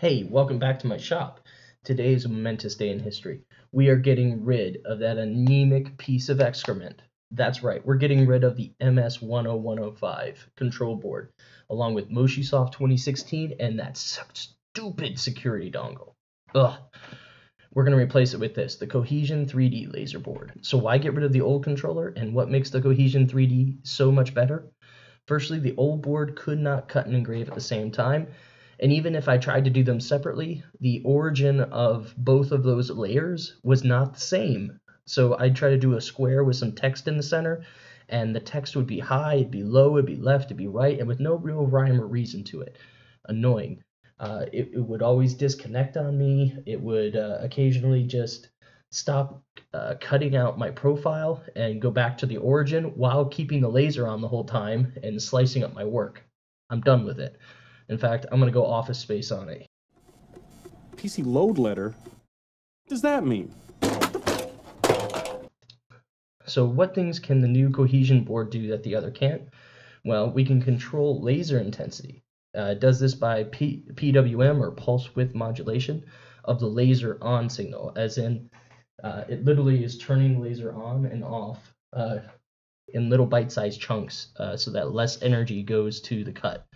Hey, welcome back to my shop. Today is a momentous day in history. We are getting rid of that anemic piece of excrement. That's right, we're getting rid of the MS10105 control board, along with Moshisoft 2016 and that stupid security dongle. Ugh. We're going to replace it with this, the Cohesion3D LaserBoard. So why get rid of the old controller, and what makes the Cohesion3D so much better? Firstly, the old board could not cut and engrave at the same time. And even if I tried to do them separately, the origin of both of those layers was not the same. So I'd try to do a square with some text in the center, and the text would be high, it'd be low, it'd be left, it'd be right, and with no real rhyme or reason to it. Annoying. It would always disconnect on me. It would occasionally just stop cutting out my profile and go back to the origin while keeping the laser on the whole time and slicing up my work. I'm done with it. In fact, I'm going to go Office Space on it. PC load letter? What does that mean? So what things can the new Cohesion board do that the other can't? Well, we can control laser intensity. It does this by PWM, or pulse width modulation, of the laser on signal, as in it literally is turning laser on and off in little bite-sized chunks so that less energy goes to the cut.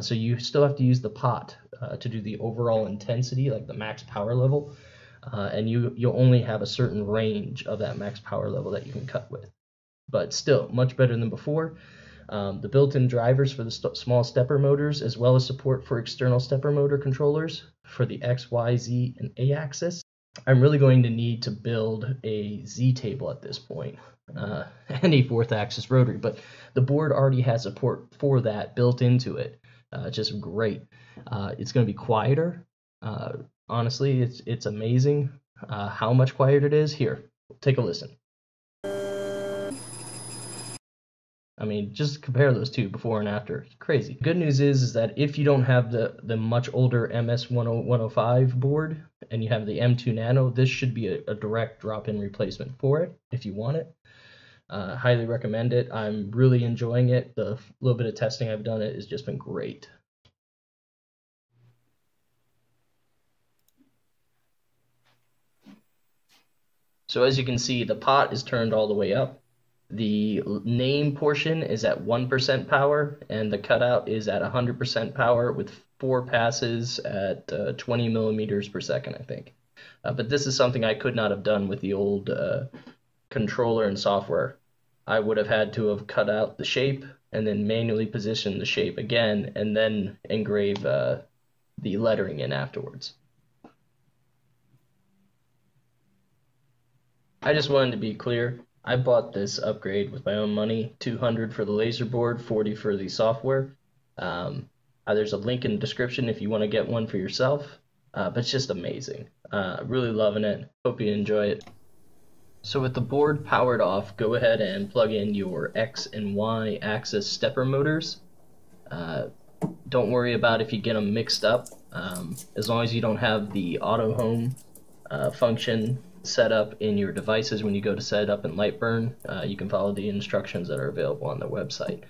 So you still have to use the pot to do the overall intensity, like the max power level, and you'll only have a certain range of that max power level that you can cut with. But still, much better than before. The built-in drivers for the small stepper motors, as well as support for external stepper motor controllers for the X, Y, Z, and A axis. I'm really going to need to build a Z table at this point, and a 4th axis rotary, but the board already has support for that built into it. Just great. It's going to be quieter. Honestly, it's amazing how much quieter it is. Here, take a listen. I mean, just compare those two, before and after. It's crazy. Good news is that if you don't have the much older MS10105 board and you have the M2 Nano, this should be a direct drop-in replacement for it if you want it. Highly recommend it. I'm really enjoying it. The little bit of testing I've done, it has just been great. So as you can see, the pot is turned all the way up. The name portion is at 1% power, and the cutout is at 100% power with 4 passes at 20 millimeters per second, I think. But this is something I could not have done with the old controller and software. I would have had to have cut out the shape and then manually position the shape again and then engrave the lettering in afterwards. I just wanted to be clear. I bought this upgrade with my own money, $200 for the laser board, $40 for the software. There's a link in the description if you want to get one for yourself, but it's just amazing. Really loving it. Hope you enjoy it. So with the board powered off, go ahead and plug in your X and Y axis stepper motors. Don't worry about if you get them mixed up, as long as you don't have the auto home function set up in your devices. When you go to set up in Lightburn, you can follow the instructions that are available on their website.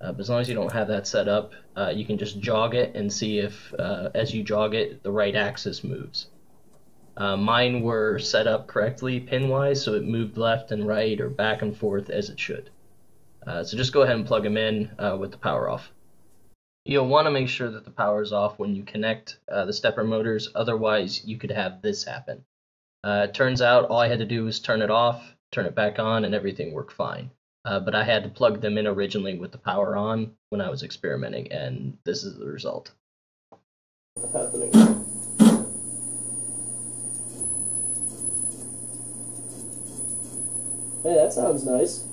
But as long as you don't have that set up, you can just jog it and see if, as you jog it, the right axis moves. Mine were set up correctly pin-wise, so it moved left and right or back and forth as it should. So just go ahead and plug them in with the power off. You'll want to make sure that the power is off when you connect the stepper motors, otherwise you could have this happen. It turns out all I had to do was turn it off, turn it back on, and everything worked fine. But I had to plug them in originally with the power on when I was experimenting, and this is the result. What's happening? Hey, that sounds nice.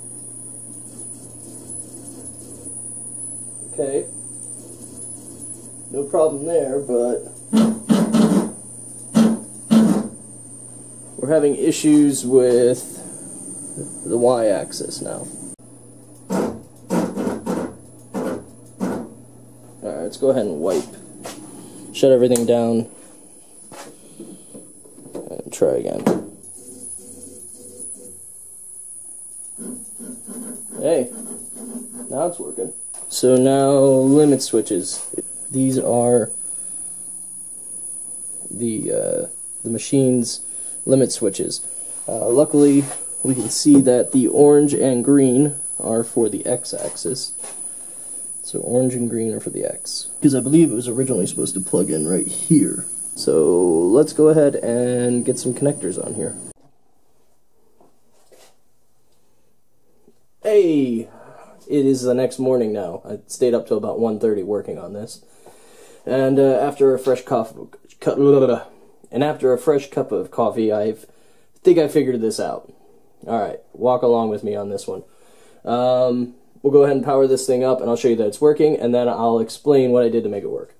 Okay. No problem there, but we're having issues with the Y-axis now. Alright, let's go ahead and wipe. Shut everything down. And try again. Hey, now it's working. So now limit switches. These are the machine's limit switches. Luckily, we can see that the orange and green are for the x-axis. So orange and green are for the X. Because I believe it was originally supposed to plug in right here. So let's go ahead and get some connectors on here. Hey! It is the next morning now. I stayed up till about 1:30 working on this. And after a fresh cup of coffee, I think I figured this out. Alright, walk along with me on this one. We'll go ahead and power this thing up, and I'll show you that it's working, and then I'll explain what I did to make it work.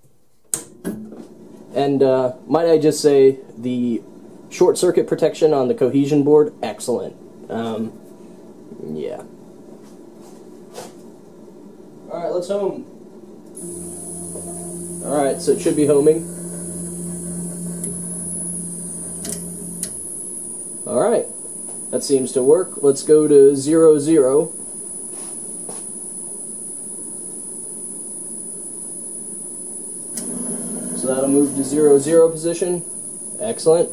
And might I just say, the short circuit protection on the Cohesion board, excellent. Yeah. Alright, let's home. Alright, so it should be homing. Alright, that seems to work. Let's go to 0, 0. So that'll move to 0, 0 position. Excellent.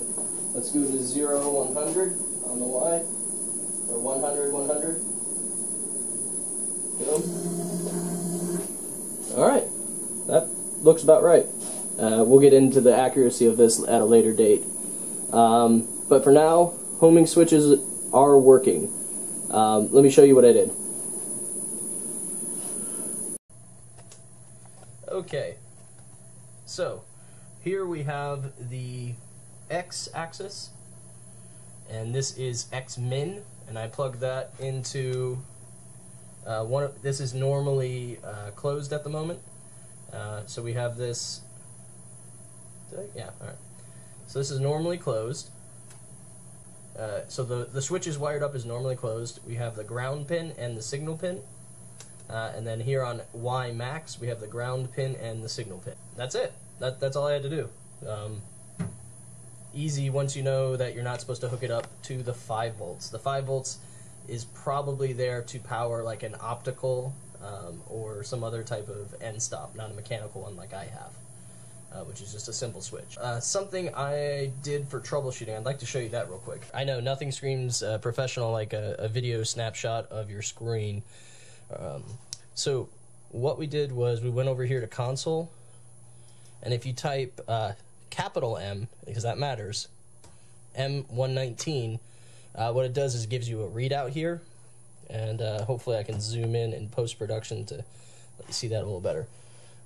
Let's go to 0, 100 on the Y. Or 100, 100. Go. Alright. That looks about right. We'll get into the accuracy of this at a later date. But for now, homing switches are working. Let me show you what I did. Okay. So, here we have the x-axis, and this is x-min, and I plug that into this is normally closed at the moment, so we have this, yeah, alright, so this is normally closed, so the switch is wired up is normally closed. We have the ground pin and the signal pin. And then here on Y max, we have the ground pin and the signal pin. That's it. That's all I had to do. Easy once you know that you're not supposed to hook it up to the 5 volts. The 5 volts is probably there to power like an optical or some other type of end stop, not a mechanical one like I have, which is just a simple switch. Something I did for troubleshooting, I'd like to show you that real quick. I know nothing screams professional like a video snapshot of your screen. So what we did was we went over here to console, and if you type capital M, because that matters, M119, what it does is it gives you a readout here, and hopefully I can zoom in post-production to let you see that a little better.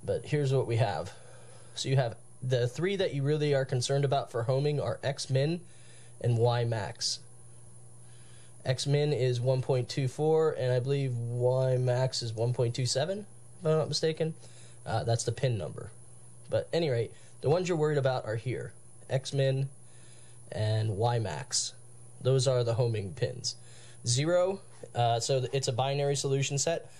But here's what we have. So you have the three that you really are concerned about for homing are X-min and Y-max. X-min is 1.24, and I believe Y-max is 1.27, if I'm not mistaken. That's the pin number. But at any rate, the ones you're worried about are here. X-min and Y-max. Those are the homing pins. 0, so it's a binary solution set.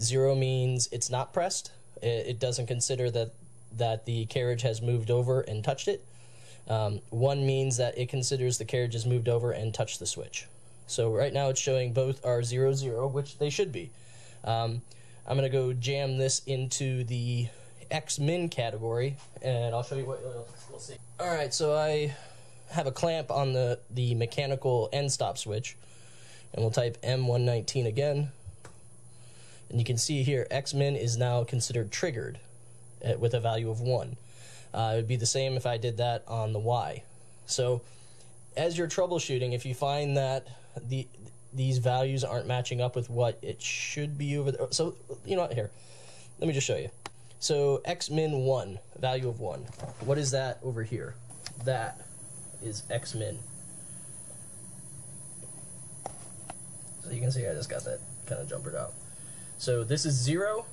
0 means it's not pressed. It doesn't consider that the carriage has moved over and touched it. 1 means that it considers the carriage has moved over and touched the switch. So right now it's showing both are 0, 0, which they should be. I'm going to go jam this into the X-min category, and I'll show you what we'll see. Alright, so I have a clamp on the mechanical end stop switch, and we'll type M119 again. And you can see here X-min is now considered triggered with a value of 1. It would be the same if I did that on the Y. So as you're troubleshooting, if you find that these values aren't matching up with what it should be over there. So, you know what, here, let me just show you. So, X-min 1, value of 1. What is that over here? That is X-min. So you can see I just got that kind of jumpered out. So this is 0,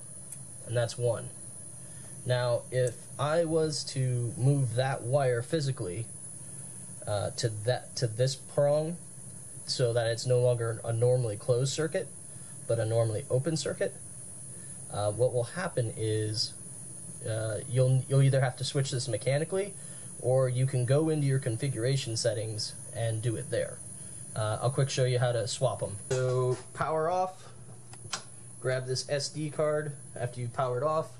and that's 1. Now, if I was to move that wire physically to this prong, so that it's no longer a normally closed circuit, but a normally open circuit. What will happen is you'll either have to switch this mechanically, or you can go into your configuration settings and do it there. I'll quick show you how to swap them. So power off. Grab this SD card after you've powered off.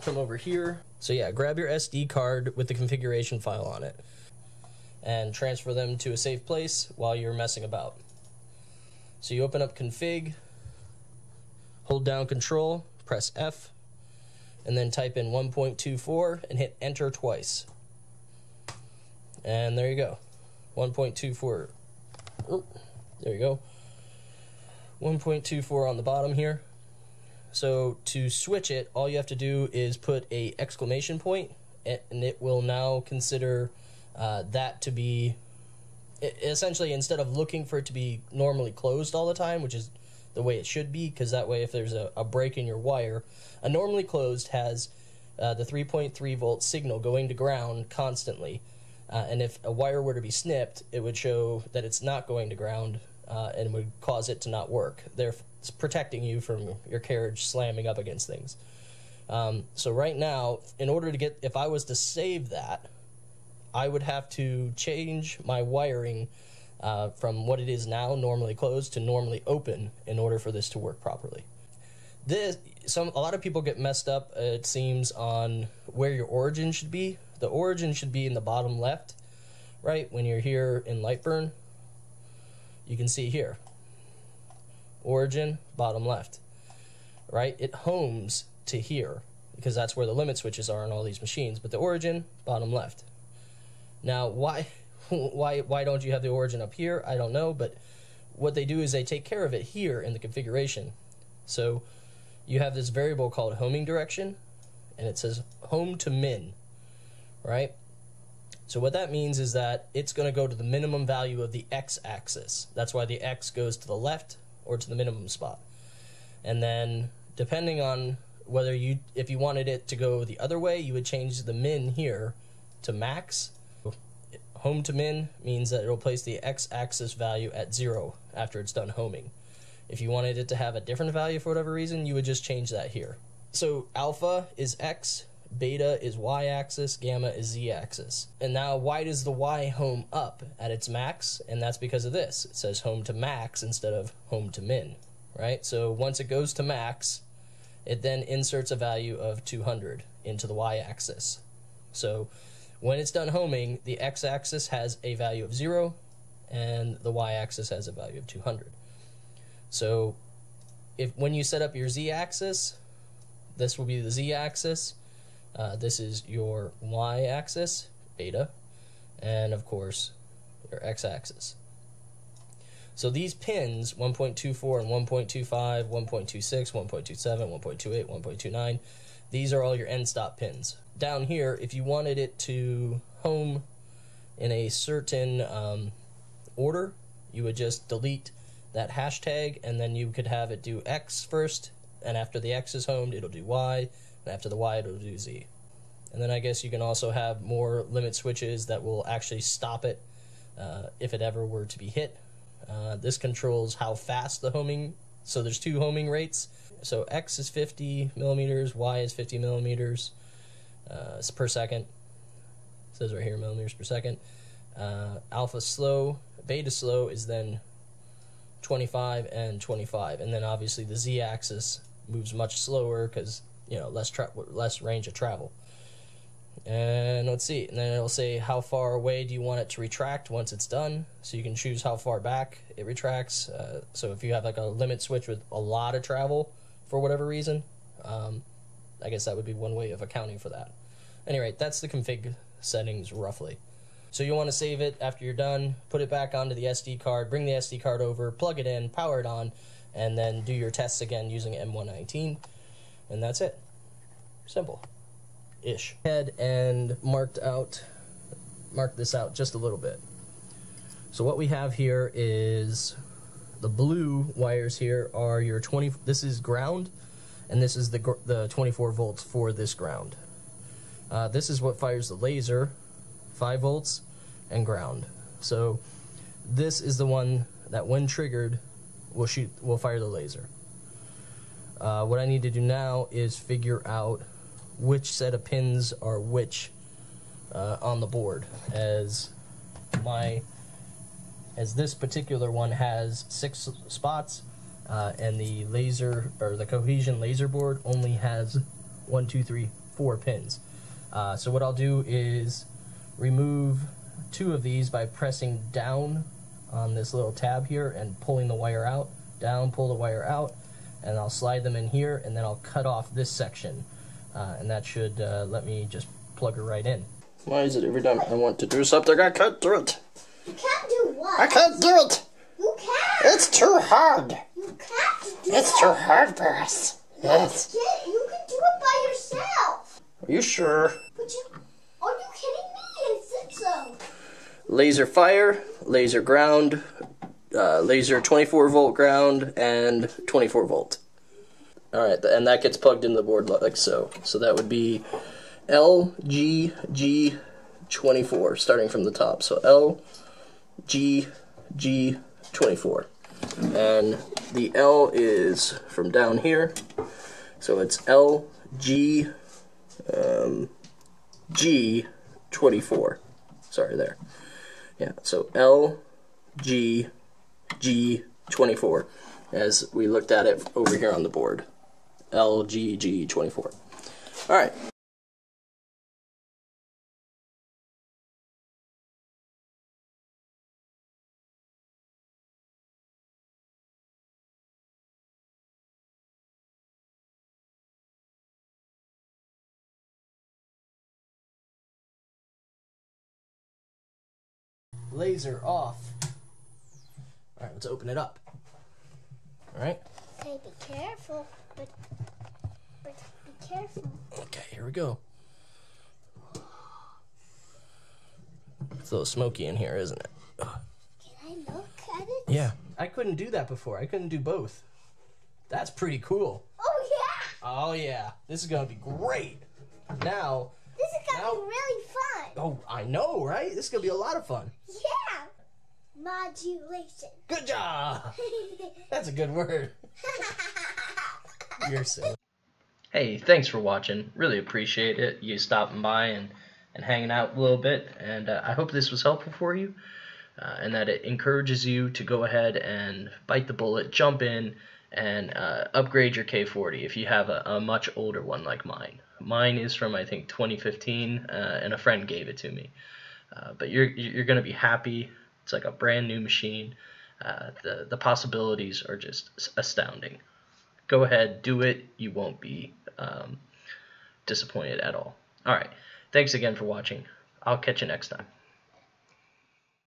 from over here. So yeah, grab your SD card with the configuration file on it and transfer them to a safe place while you're messing about. So you open up config, hold down control, press F, and then type in 1.24 and hit enter twice. And there you go, 1.24. There you go, 1.24 on the bottom here. So to switch it, all you have to do is put an exclamation point, and it will now consider that to be, essentially, instead of looking for it to be normally closed all the time, which is the way it should be, because that way if there's a break in your wire, a normally closed has the 3.3 volt signal going to ground constantly. And if a wire were to be snipped, it would show that it's not going to ground and would cause it to not work. It's protecting you from your carriage slamming up against things. So right now, in order to get, if I was to save that, I would have to change my wiring from what it is now, normally closed, to normally open in order for this to work properly. A lot of people get messed up, it seems, on where your origin should be. The origin should be in the bottom left, right? When you're here in Lightburn, you can see here, origin, bottom left, right? It homes to here because that's where the limit switches are on all these machines, but the origin, bottom left. Now, why don't you have the origin up here? I don't know, but what they do is they take care of it here in the configuration. So you have this variable called homing direction, and it says home to min, right? So what that means is that it's going to go to the minimum value of the x-axis. That's why the x goes to the left or to the minimum spot. And then depending on whether you, if you wanted it to go the other way, you would change the min here to max. Home to min means that it'll place the x-axis value at 0 after it's done homing. If you wanted it to have a different value for whatever reason, you would just change that here. So alpha is x, beta is y-axis, gamma is z-axis. And now why does the y home up at its max? And that's because of this. It says home to max instead of home to min, right? So once it goes to max, it then inserts a value of 200 into the y-axis. So when it's done homing, the x-axis has a value of 0 and the y-axis has a value of 200. So when you set up your z-axis, this will be the z-axis, this is your y-axis, beta, and of course your x-axis. So these pins, 1.24 and 1.25, 1.26, 1.27, 1.28, 1.29, these are all your end stop pins. Down here, if you wanted it to home in a certain order, you would just delete that hashtag, and then you could have it do X first, and after the X is homed, it'll do Y, and after the Y, it'll do Z. And then I guess you can also have more limit switches that will actually stop it if it ever were to be hit. This controls how fast the homing, so there's two homing rates. So X is 50 millimeters, Y is 50 millimeters per second. It says right here, millimeters per second. Alpha slow, beta slow is then 25 and 25, and then obviously the z-axis moves much slower because, you know, less range of travel. And let's see, and then it'll say how far away do you want it to retract once it's done, so you can choose how far back it retracts. So if you have like a limit switch with a lot of travel for whatever reason, I guess that would be one way of accounting for that. Anyway, that's the config settings roughly. So you want to save it after you're done, put it back onto the SD card, bring the SD card over, plug it in, power it on, and then do your tests again using M119, and that's it. Simple-ish. Head and marked this out just a little bit. So what we have here is the blue wires here are your 20. This is ground, and this is the 24 volts for this ground. This is what fires the laser, 5 volts and ground. So this is the one that when triggered will fire the laser. What I need to do now is figure out which set of pins are which on the board, as this particular one has 6 spots and the Cohesion laser board only has 1, 2, 3, four pins. So what I'll do is remove two of these by pressing down on this little tab here and pulling the wire out. Down, pull the wire out, and I'll slide them in here, and then I'll cut off this section, and that should let me just plug her right in. Why is it every time I want to do something I can't do it? You can't do what? I can't do it! You can't! It's too hard! You can't do it! It's too hard for us! Yes! You can do it by yourself! Are you sure? But you... Are you kidding me? It's so... Laser fire, laser ground, laser 24-volt ground, and 24-volt. Alright, and that gets plugged into the board like so. So that would be LGG24, starting from the top. So LGG24. And the L is from down here. So it's LGG24. Sorry, there. Yeah, so LGG24, as we looked at it over here on the board. LGG24. Alright. Laser off. Alright, let's open it up. Alright? Okay, be careful. But be careful. Okay, here we go. It's a little smoky in here, isn't it? Ugh. Can I look at it? Yeah. I couldn't do that before. I couldn't do both. That's pretty cool. Oh, yeah! Oh, yeah. This is going to be great. Now... This is going to be really fun. Oh, I know, right? This is going to be a lot of fun. Yeah. Modulation. Good job. That's a good word. You're silly. Hey, thanks for watching. Really appreciate it. You stopping by and hanging out a little bit. And I hope this was helpful for you and that it encourages you to go ahead and bite the bullet, jump in, and upgrade your K40 if you have a much older one like mine. Mine is from, I think, 2015, and a friend gave it to me. But you're going to be happy. It's like a brand new machine. The possibilities are just astounding. Go ahead, do it. You won't be disappointed at all. All right. Thanks again for watching. I'll catch you next time.